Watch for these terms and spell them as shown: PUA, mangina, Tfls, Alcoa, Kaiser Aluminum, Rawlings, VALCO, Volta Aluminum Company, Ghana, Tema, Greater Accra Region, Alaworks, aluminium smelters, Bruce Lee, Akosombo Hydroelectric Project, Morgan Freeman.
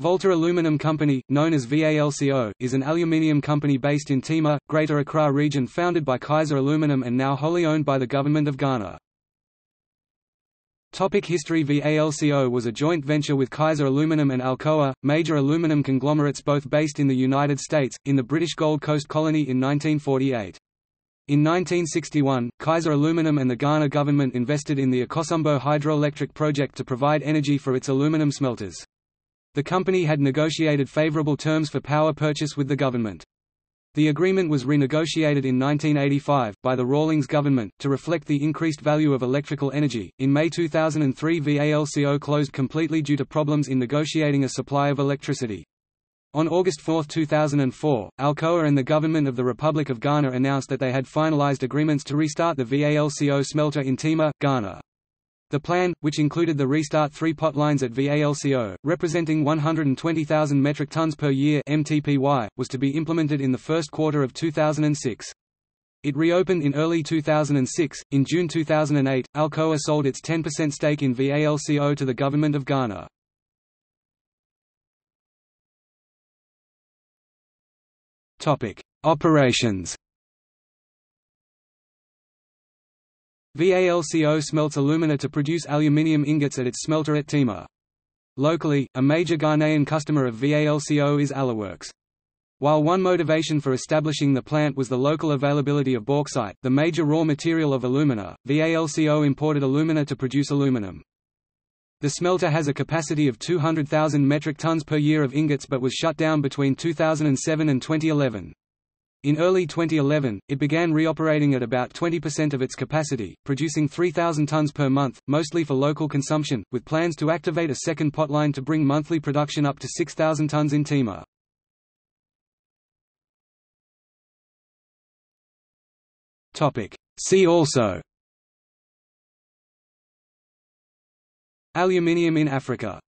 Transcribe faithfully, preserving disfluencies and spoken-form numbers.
Volta Aluminum Company, known as VALCO, is an aluminium company based in Tema, Greater Accra Region, founded by Kaiser Aluminum and now wholly owned by the Government of Ghana. Topic history. VALCO was a joint venture with Kaiser Aluminum and Alcoa, major aluminum conglomerates both based in the United States, in the British Gold Coast Colony in nineteen forty-eight. In nineteen sixty-one, Kaiser Aluminum and the Ghana government invested in the Akosombo Hydroelectric Project to provide energy for its aluminum smelters. The company had negotiated favorable terms for power purchase with the government. The agreement was renegotiated in nineteen eighty-five, by the Rawlings government, to reflect the increased value of electrical energy. In May two thousand three, VALCO closed completely due to problems in negotiating a supply of electricity. On August fourth two thousand four, Alcoa and the government of the Republic of Ghana announced that they had finalized agreements to restart the VALCO smelter in Tema, Ghana. The plan, which included the restart three pot lines at VALCO, representing one hundred twenty thousand metric tons per year (M T P Y), was to be implemented in the first quarter of two thousand six. It reopened in early two thousand six. In June two thousand eight, Alcoa sold its ten percent stake in VALCO to the Government of Ghana. Topic: Operations. VALCO smelts alumina to produce aluminium ingots at its smelter at Tema. Locally, a major Ghanaian customer of VALCO is Alaworks. While one motivation for establishing the plant was the local availability of bauxite, the major raw material of alumina, VALCO imported alumina to produce aluminum. The smelter has a capacity of two hundred thousand metric tons per year of ingots but was shut down between two thousand seven and twenty eleven. In early twenty eleven, it began reoperating at about twenty percent of its capacity, producing three thousand tons per month, mostly for local consumption, with plans to activate a second potline to bring monthly production up to six thousand tons in Tema. Topic: See also. Aluminium in Africa.